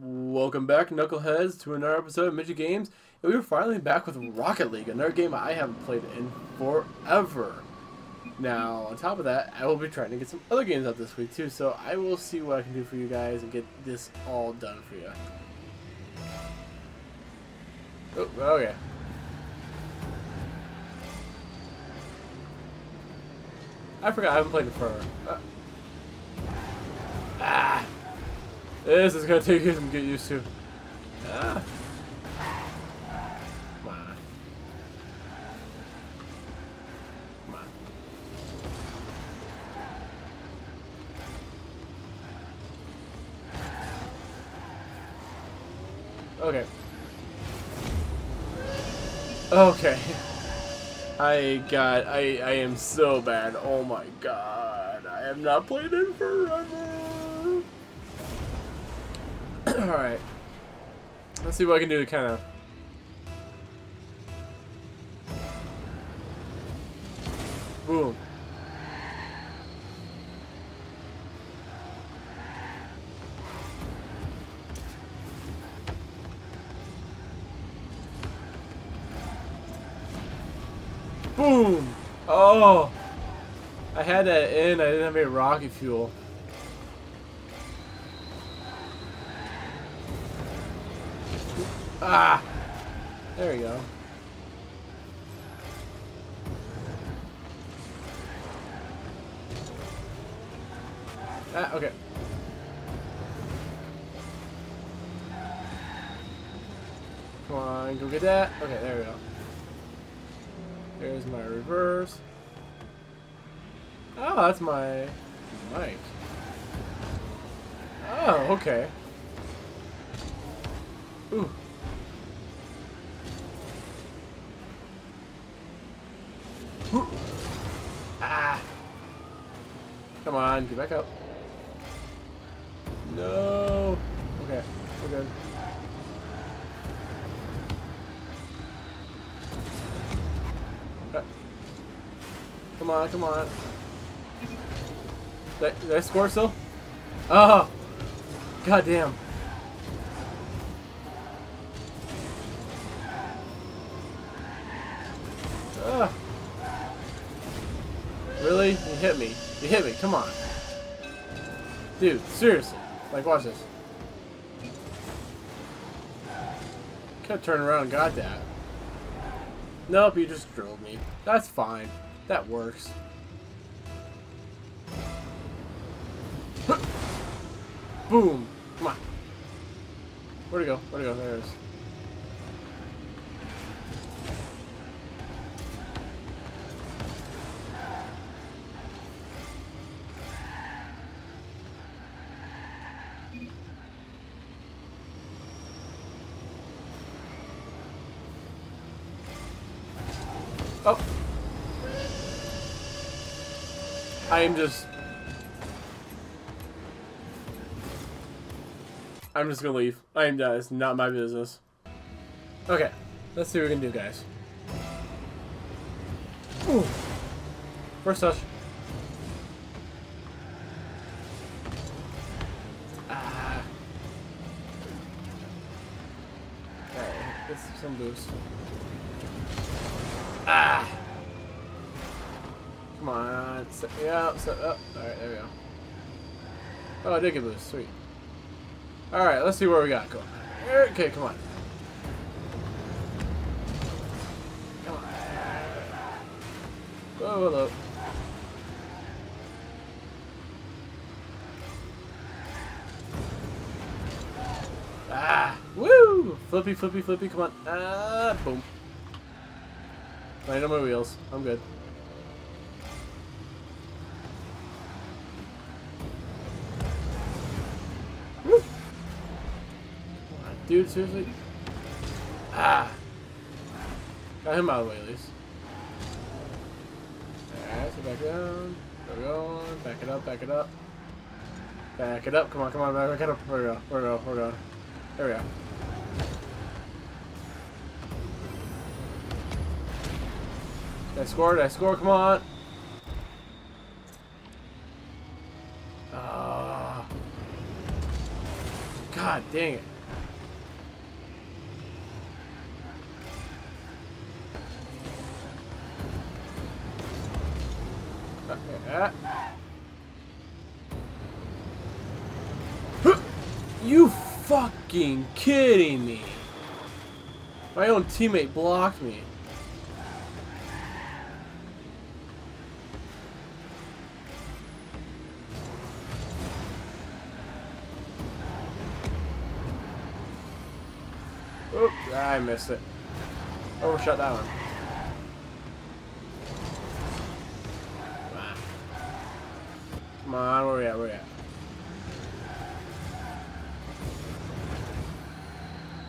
Welcome back, Knuckleheads, to another episode of Mitchey Games. And we are finally back with Rocket League, another game I haven't played in forever. Now, on top of that, I will be trying to get some other games out this week, too. So I will see what I can do for you guys and get this all done for you. Oh, okay. I forgot I haven't played it forever. This is going to take you some get used to. Come on. Come on. Okay. Okay. I am so bad. Oh my god. I have not played it forever. Alright, let's see what I can do to kind of... Boom. Boom! Oh! I had that in, I didn't have any rocket fuel. Ah! There we go. Ah, okay. Come on, go get that. Okay, there we go. There's my reverse. Oh, that's my mic. Oh, okay. Ooh. Ah! Come on, get back up. No! Okay, we're good. Come on, come on. Did I score still? Oh! God damn. Ah! Really? You hit me. You hit me. Come on. Dude, seriously. Like, watch this. Could have turned around and got that. Nope, you just drilled me. That's fine. That works. Boom. Come on. Where'd it go? Where'd it go? There it is. Oh. I'm just gonna leave. I am done. It's not my business. Okay. Let's see what we can do, guys. Ooh. First touch. Ah. Alright. Get some boost. Ah! Come on. Yeah, set up. Alright, there we go. Oh, I did get loose. Sweet. Alright, let's see where we got going. Okay, come on. Come on. Whoa, whoa, whoa. Ah! Woo! Flippy, flippy, flippy. Come on. Ah! Boom. Land on my wheels. I'm good. Woo. Dude, seriously? Ah! Got him out of the way, at least. Alright, so back down. There we go. Back it up, back it up. Back it up. Come on, come on, back it up. Where we go? Where we go? Where we go? There we go. I scored, I scored, come on. God dang it. You fucking kidding me? My own teammate blocked me. Oop, I missed it. Overshot that one. Come on, where we at? Where we at?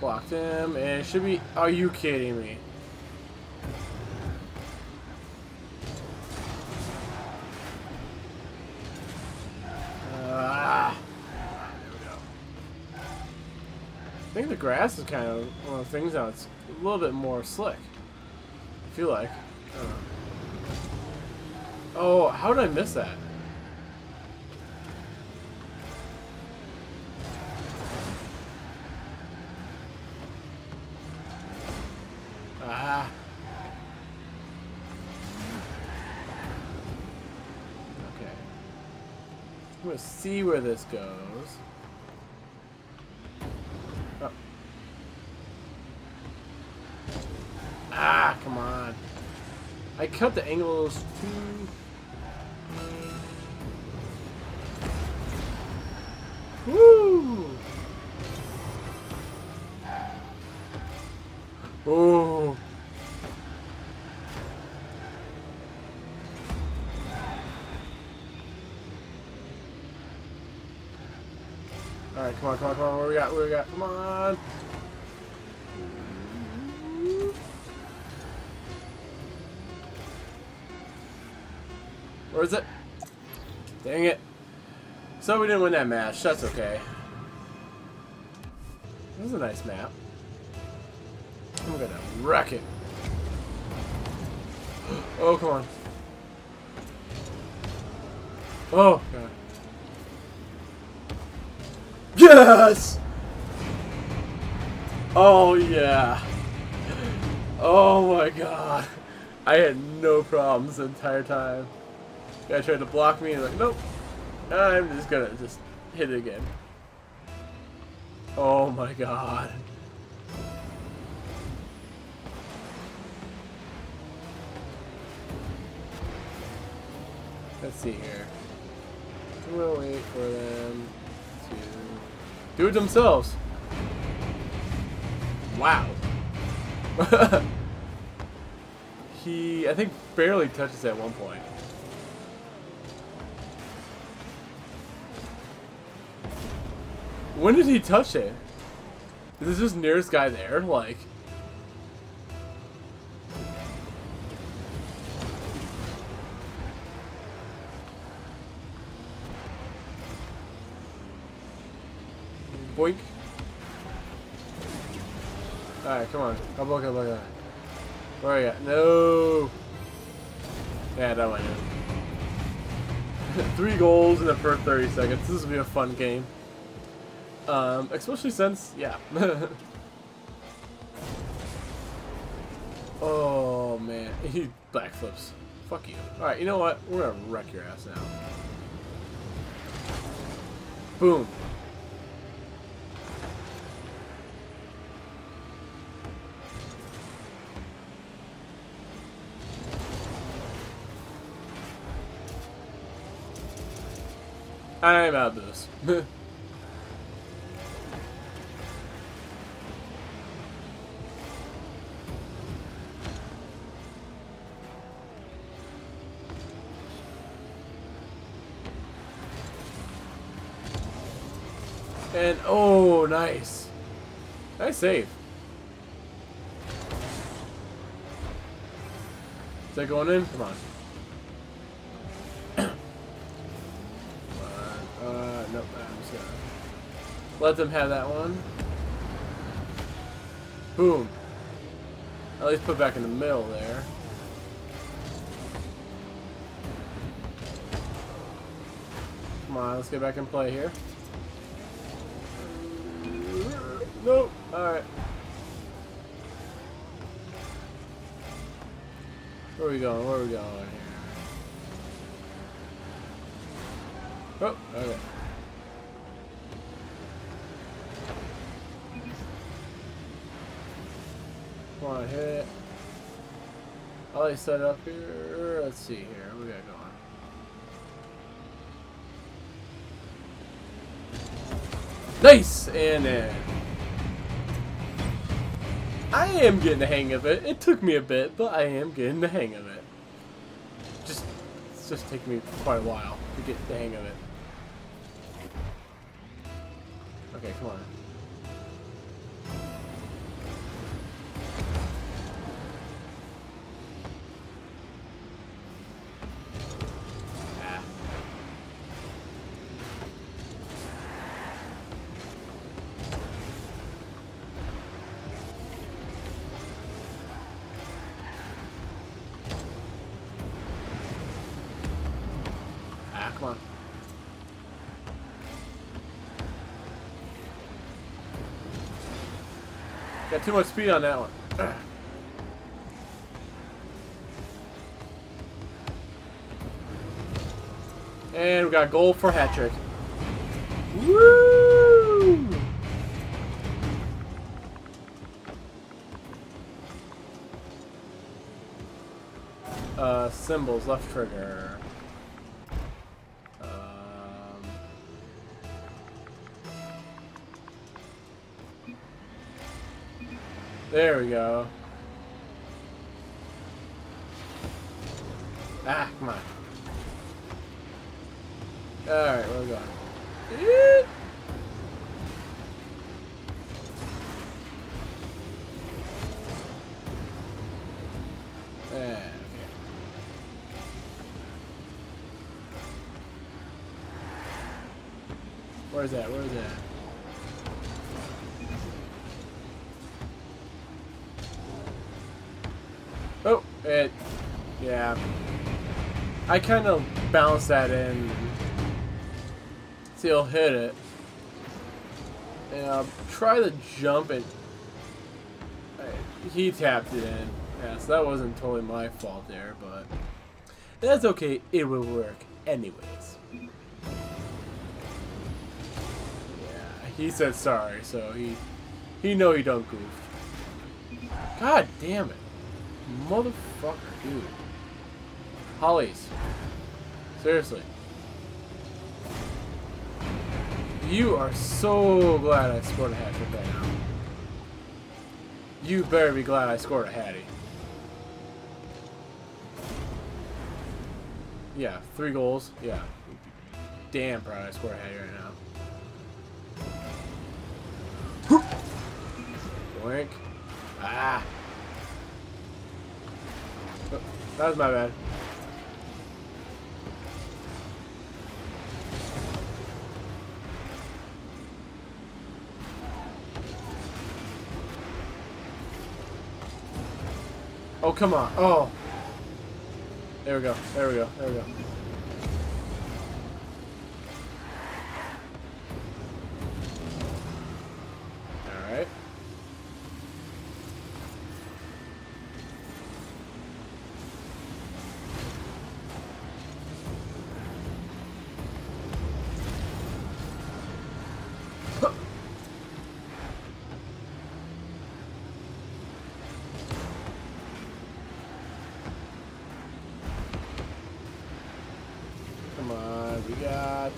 Blocked him, and it should be. Are you kidding me? I think the grass is kind of one of the things now. It's a little bit more slick. I feel like. Oh, how did I miss that? Okay. I'm gonna see where this goes. Oh. Ah, come on. I cut the angles too. Woo! Oh. Alright, come on, come on, come on, what we got, what we got, come on! Where is it? Dang it. So we didn't win that match, that's okay. This is a nice map. I'm gonna wreck it. Oh, come on. Oh, God. Yes! Oh yeah! Oh my God! I had no problems the entire time. The guy tried to block me and like, nope. I'm just gonna hit it again. Oh my God! Let's see here. I'm gonna wait for them to. Do it themselves. Wow. He, I think, barely touches at one point. When did he touch it? Is this just nearest guy there? Like. Boink. Alright, come on. I'll block it, block it. Where are you at? No! Yeah, that went in. 3 goals in the first 30 seconds. This will be a fun game. Especially since, yeah. Oh, man. He backflips. Fuck you. Alright, you know what? We're gonna wreck your ass now. Boom. I'm out of this. And oh, nice. Nice save. Is that going in? Come on. Nope, I'm just gonna let them have that one. Boom. At least put back in the middle there. Come on, let's get back and play here. Nope. Alright. Where are we going? Where are we going right here? Oh, okay. Come on, hit it. I'll like set up here. Let's see here. What we got going? Nice! And then I am getting the hang of it. It took me a bit, but I am getting the hang of it. It's just taking me quite a while to get the hang of it. Okay, come on. Come on. Got too much speed on that one. And we got goal for hat trick. Woo! Symbols, left trigger. There we go. Ah, come on. Alright, where are we going? Eep. There, okay. Where's that? Where's that? Oh, it, yeah. I kind of bounce that in. See, he'll hit it. And I'll try to jump and... He tapped it in. Yeah, so that wasn't totally my fault there, but... That's okay, it will work anyways. Yeah, he said sorry, so he know he don't goof. God damn it. Motherfucker, dude. Hollies. Seriously. You are so glad I scored a hat trick right now. You better be glad I scored a hattie. Yeah, 3 goals. Yeah. Damn proud I scored a hattie right now. Boink. Ah. That was my bad. Oh, come on. Oh. There we go. There we go. There we go.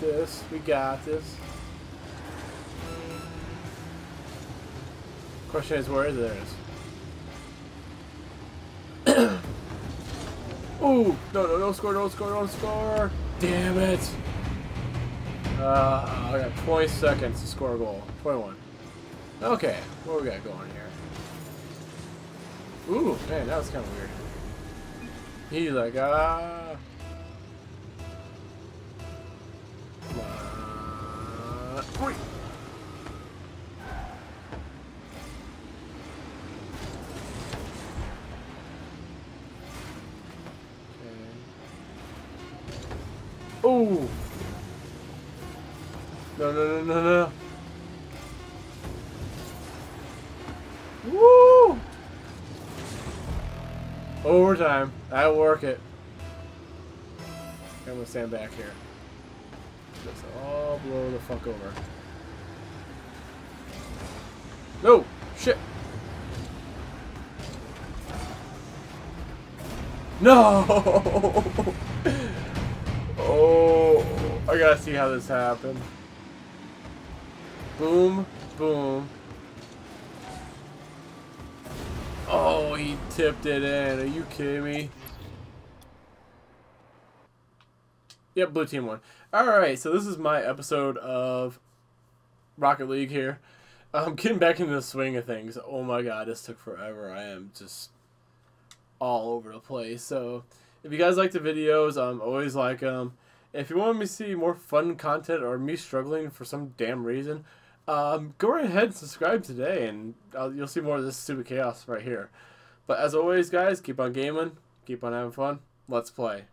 This, we got this. Question is, where is theirs? Oh, no, no, don't score, don't score, don't score. Damn it. I got 20 seconds to score a goal. 21. Okay, what we got going here? Ooh, man, that was kind of weird. He's like, ah. Oh! No, no, no, no, no. Overtime. That'll work it. I'm gonna stand back here. Just all blow the fuck over. No! Shit! No! Oh, I gotta see how this happened. Boom, boom. Oh, he tipped it in. Are you kidding me? Yep, blue team won. Alright, so this is my episode of Rocket League here. I'm getting back into the swing of things. Oh my god, this took forever. I am just all over the place. So, if you guys like the videos, always like them. If you want me to see more fun content or me struggling for some damn reason, go right ahead and subscribe today, and you'll see more of this stupid chaos right here. But as always, guys, keep on gaming, keep on having fun. Let's play.